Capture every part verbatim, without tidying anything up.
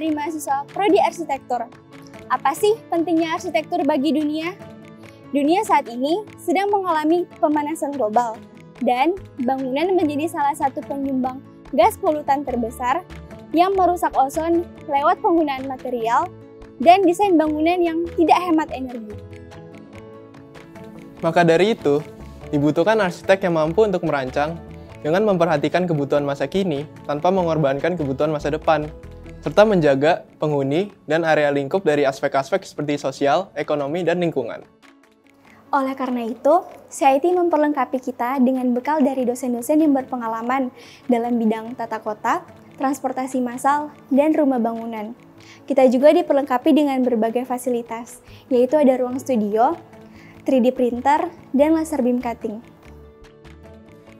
dari mahasiswa Prodi Arsitektur. Apa sih pentingnya arsitektur bagi dunia? Dunia saat ini sedang mengalami pemanasan global, dan bangunan menjadi salah satu penyumbang gas polutan terbesar yang merusak ozon lewat penggunaan material dan desain bangunan yang tidak hemat energi. Maka dari itu, dibutuhkan arsitek yang mampu untuk merancang dengan memperhatikan kebutuhan masa kini tanpa mengorbankan kebutuhan masa depan, serta menjaga penghuni dan area lingkup dari aspek-aspek seperti sosial, ekonomi, dan lingkungan. Oleh karena itu, C I T memperlengkapi kita dengan bekal dari dosen-dosen yang berpengalaman dalam bidang tata kota, transportasi massal, dan rumah bangunan. Kita juga diperlengkapi dengan berbagai fasilitas, yaitu ada ruang studio, tiga D printer, dan laser beam cutting.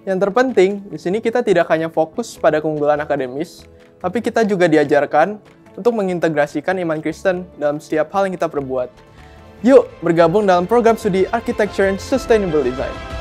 Yang terpenting, di sini kita tidak hanya fokus pada keunggulan akademis, tapi kita juga diajarkan untuk mengintegrasikan iman Kristen dalam setiap hal yang kita perbuat. Yuk bergabung dalam program studi Architecture and Sustainable Design.